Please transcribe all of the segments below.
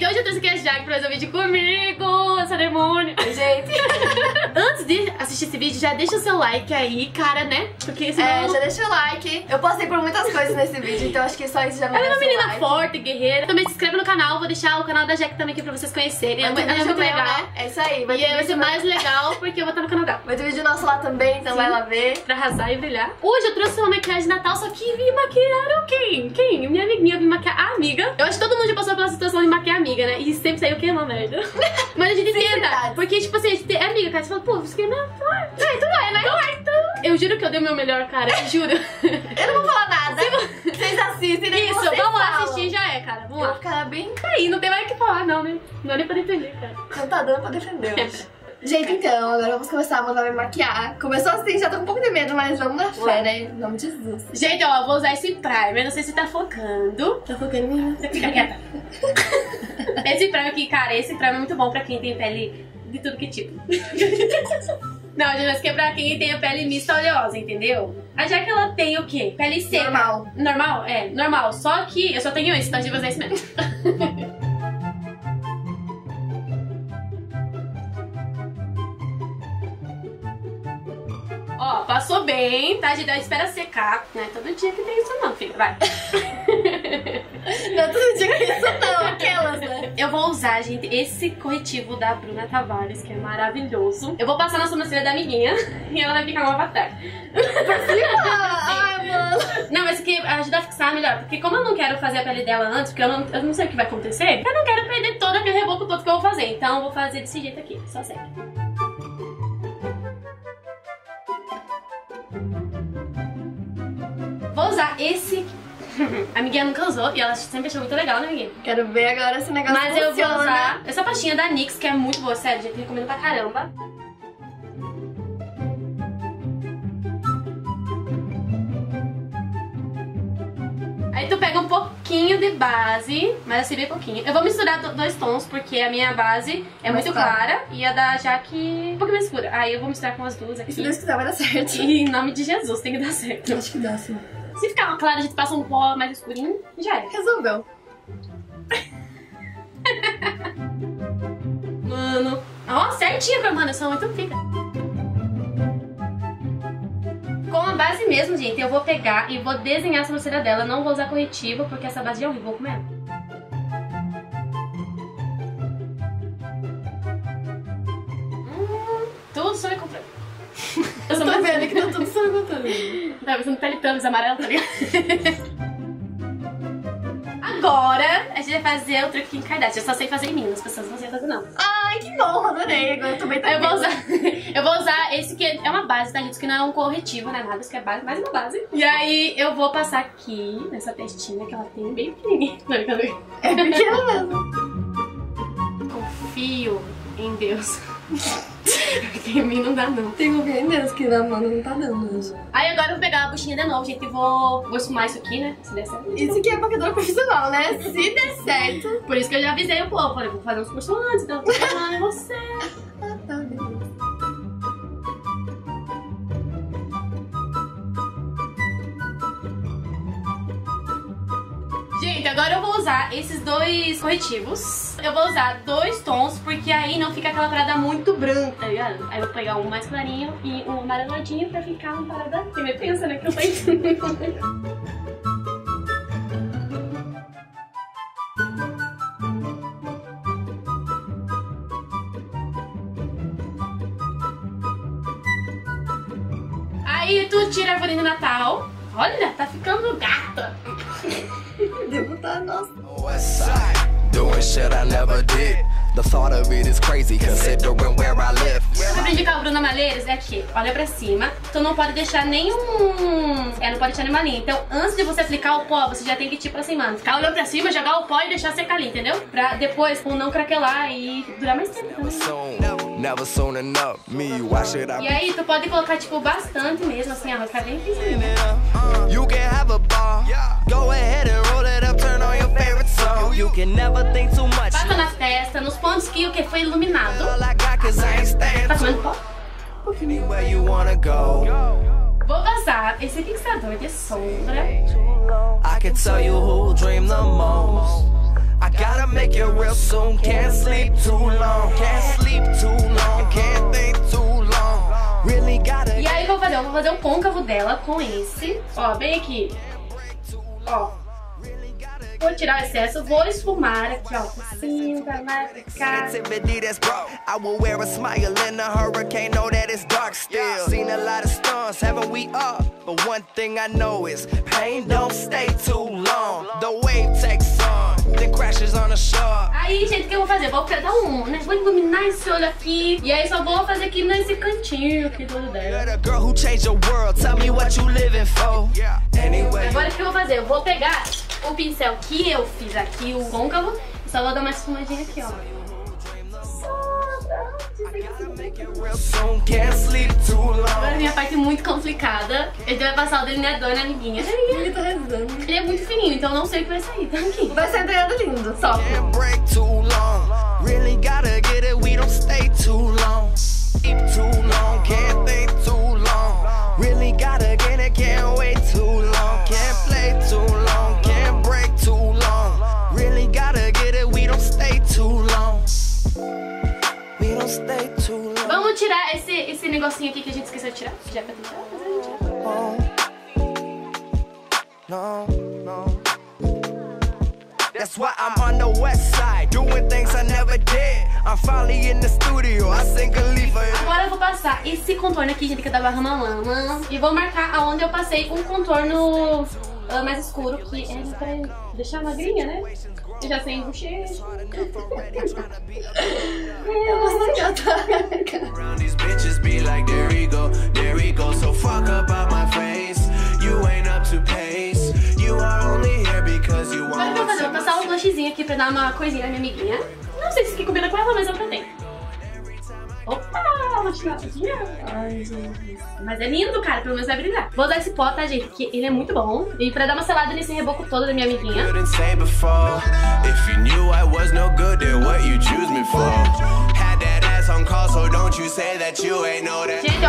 gente, hoje eu trouxe aqui a Jaque pra fazer um vídeo comigo, essa demônia. Gente, antes de assistir esse vídeo, já deixa o seu like aí, cara, né? Porque senão... É, já deixa o like. Eu passei por muitas coisas nesse vídeo, então acho que só isso já me dá. Ela é uma menina like. Forte, guerreira. Também se inscreve no canal, vou deixar o canal da Jaque também aqui pra vocês conhecerem. Ela é muito legal. Né? É isso aí. E vai ser mais legal porque eu vou estar no Canadá. Vai ter vídeo nosso lá também, então vai lá ver. Pra arrasar e brilhar. Hoje eu trouxe uma maquiagem de Natal, só que me maquiaram quem? Quem? Minha amiguinha, me maquiar a amiga. Eu acho que todo mundo já passou pela situação de maquiar a amiga, né? E sempre saiu que é uma merda. Mas a gente tenta. Porque, tipo assim, a gente é amiga, cara. Você fala, pô, você quer mesmo? Vai, tu vai, né? Eu juro que eu dei o meu melhor, cara. Eu juro. Eu não vou falar nada. Vocês assistem, né? Isso, vamos lá assistir, já é, cara. Vamos lá. Cara, bem aí, não tem mais o que falar, não, né? Não é nem pra defender, cara. Não tá dando pra defender hoje. Gente, então, agora vamos começar a mandar me maquiar. Começou assim, já tô com um pouco de medo, mas vamos na fé, né? Em nome de Jesus. Gente, ó, eu vou usar esse primer, não sei se tá focando. Tá focando em mim. Fica quieta. Esse primer aqui, cara, esse primer é muito bom pra quem tem pele de tudo que tipo. Não, gente, é pra quem tem a pele mista oleosa, entendeu? A Jaque, ela tem o quê? Pele seca. Normal. Normal? É, normal. Só que eu só tenho esse, então de vocês mesmo. Ó, passou bem, tá? A gente espera secar. Não é todo dia que tem isso não, filha. Vai. Não é todo dia que tem isso não, aquelas, né? Eu vou usar, gente, esse corretivo da Bruna Tavares, que é maravilhoso. Eu vou passar na sobrancelha da amiguinha e ela vai ficar uma batalha. Ai, mano. Não, mas isso aqui ajuda a fixar melhor. Porque como eu não quero fazer a pele dela antes, porque eu não sei o que vai acontecer, eu não quero perder todo aquele reboco todo que eu vou fazer. Então eu vou fazer desse jeito aqui, só segue. Vou usar esse. A amiguinha nunca usou e ela sempre achou muito legal, né, amiguinha? Quero ver agora esse negócio. Mas funciona. Eu vou usar essa pastinha da NYX, que é muito boa, sério, gente, recomendo pra caramba. Aí tu pega um pouquinho de base, mas assim bem pouquinho. Eu vou misturar dois tons, porque a minha base é muito clara e a da Jaque um pouco mais escura. Aí eu vou misturar com as duas aqui. Se Deus quiser vai dar certo. E em nome de Jesus tem que dar certo. Eu acho que dá, sim. Se ficar uma clara, a gente passa um pó mais escurinho e já é. Resolveu. Mano, ó, certinho, mano, eu sou muito pica. Com a base mesmo, gente, eu vou pegar e vou desenhar a sobrancelha dela. Não vou usar corretivo, porque essa base já é horrível, vou comer ela. Tudo sobre comprando. Eu tô vendo assim. Que tá tudo sobre comprando. Tá pensando pele Thames amarelo, tá ligado? Agora a gente vai fazer o truque em Kardashian. Eu só sei fazer em mim, as pessoas não sei fazer não. Ai, que bom, adorei. Agora eu também tá. Eu vou usar esse que é uma base, tá, gente? Que não é um corretivo, né? Nada, isso que é base, mais uma base. E aí eu vou passar aqui nessa testinha que ela tem bem pequenininha. É pequena mesmo. Confio em Deus. Porque em mim não dá não. Tem alguém mesmo que na mão não tá dando hoje. Aí agora eu vou pegar a buchinha de novo, gente, e vou esfumar isso aqui, né? Se der certo. Isso aqui é maquiadora profissional, né? Se der certo. Por isso que eu já avisei o povo, falei, vou fazer uns cursos antes, então eu vou falar em você. Ah, tá, beleza. Gente, agora eu vou usar esses dois corretivos. Eu vou usar dois tons, porque aí não fica aquela parada muito branca, tá ligado? Aí eu vou pegar um mais clarinho e um amareladinho pra ficar uma parada... Você me pensa, né? Que eu tô entendendo. Aí tu tira a folhinha de Natal. Olha, tá ficando gata. Devo estar, nossa. Eu aprendi com a Bruna Malheiros é que olha pra cima. Tu não pode deixar nenhum... É, não pode deixar nenhuma linha. Então, antes de você aplicar o pó, você já tem que, tipo assim, mano, ficar olhando pra cima, jogar o pó e deixar secar ali, entendeu? Pra depois não craquelar e durar mais tempo também. E aí, tu pode colocar, tipo, bastante mesmo, assim, ó, vai ficar bem fininho, né? Passa na testa, nos pontos que o que foi iluminado. Tá comendo pó? Vou passar esse fixador de sombra. real soon. Can't sleep too long, can't sleep too long, can't think too long. Really gotta... E aí eu vou fazer um côncavo dela com esse, ó, bem aqui, ó. Vou tirar o excesso, vou esfumar aqui, ó, por cima, pra marcar. Aí, gente, o que eu vou fazer? Vou dar um, né? Vou iluminar esse olho aqui. E aí só vou fazer aqui nesse cantinho aqui do olho dela. Agora o que eu vou fazer? Eu vou pegar o pincel que eu fiz aqui, o côncavo, só vou dar uma esfumadinha aqui, ó. Agora minha parte muito complicada. Ele vai passar o delineador na amiguinha. Ele é muito fininho, então eu não sei o que vai sair. Tá aqui. Vai sair delineado lindo, só. Vamos tirar esse negocinho aqui que a gente esqueceu de tirar. Já pra tentar fazer a gente tirar. That's why I'm on the west side, doing things I never did. I'm finally in the studio, I think I'll leave it. Agora eu vou passar esse contorno aqui, gente, que é da Barra Malama. E vou marcar aonde eu passei um contorno mais escuro, que é pra deixar magrinha, né? Eu já sem bochecha. Agora eu vou fazer, vou passar um blushzinho aqui pra dar uma coisinha na minha amiguinha. Não sei se aqui combina com ela, mas eu também. Opa, vou tirar aqui. Ai, gente. Mas é lindo, cara, pelo menos vai brilhar. Vou usar esse pó, tá, gente? Porque ele é muito bom. E pra dar uma selada nesse reboco todo da minha amiguinha. Gente, ó,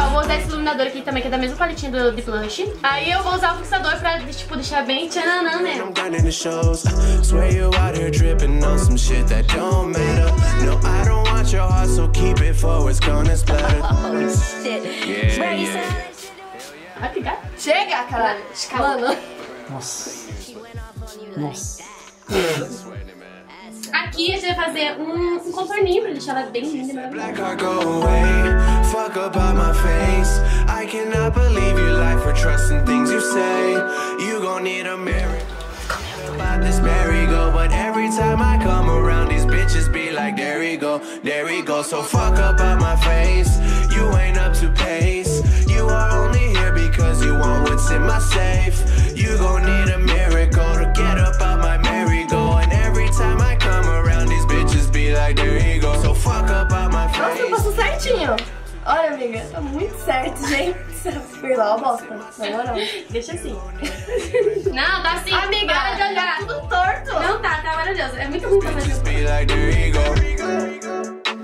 vou usar esse iluminador aqui também, que é da mesma paletinha de blush. Aí eu vou usar o fixador pra, tipo, deixar bem tchananã, né? Vai pegar? Chega, cara! Escalando. Nossa. Nossa. Aqui a gente vai fazer um contorninho pra deixar ela bem linda. Nossa, passou certinho. Olha, amiga, tá muito certo, gente. Foi lá, bosta. Na moral. Deixa assim. Não, tá assim. Amiga, para de olhar. Tá tudo torto. Não tá, tá maravilhoso. É muito ruim pra fazer.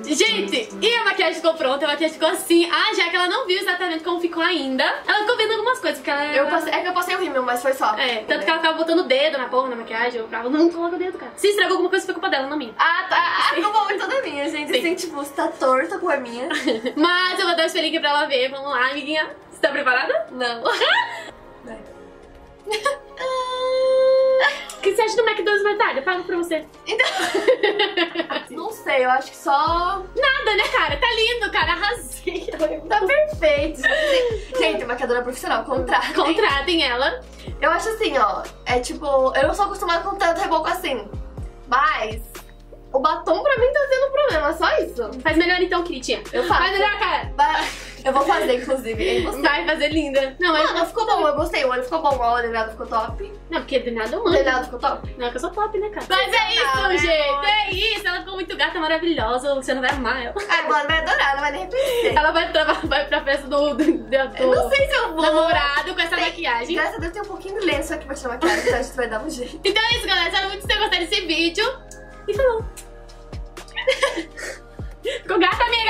Gente, e a maquiagem ficou pronta, a maquiagem ficou assim. Ah, já que ela não viu exatamente como ficou ainda. Ela ficou vendo algumas coisas, porque ela... é que eu passei o rímel, mas foi só. É, tanto que ela tava botando o dedo na porra, na maquiagem. Eu falava, não coloca o dedo, cara. Se estragou alguma coisa, foi culpa dela, não minha. Ah, tá. Ficou muito toda minha, gente. Sim. Assim, tipo, se tá torta, a culpa é minha. Mas eu vou dar um espelhinho aqui pra ela ver. Vamos lá, amiguinha. Você tá preparada? Não. Vai. O que você acha do McDonald's mais tarde? Eu pago pra você. Então... Não sei, eu acho que só... Nada, né, cara? Tá lindo, cara. Arrasei. Tá perfeito. Gente, maquiadora profissional, contratem. Contratem ela. Eu acho assim, ó. É tipo... Eu não sou acostumada com tanto reboco assim. Mas... O batom pra mim tá sendo um problema, só isso. Faz melhor então, queridinha. Eu faço. Faz melhor, cara. Eu vou fazer, inclusive. Vai fazer linda. Não, mas não, ficou bom, eu gostei. O olho ficou bom, o delineado ficou top. Não, porque delineado eu mando. Delineado ficou top? Não, é que eu sou top, né, cara? Mas é isso, né, gente. Amor? É isso. Ela ficou muito gata, maravilhosa. Você não vai amar ela. Agora vai adorar, ela vai nem repetir. Ela vai pra festa do não sei se eu vou. Namorado com essa maquiagem. Graças a Deus tem um pouquinho de lenço aqui pra tirar maquiagem, então a gente vai dar um jeito. Então é isso, galera. Espero muito que vocês tenham gostado desse vídeo. E falou. Ficou gata, amiga.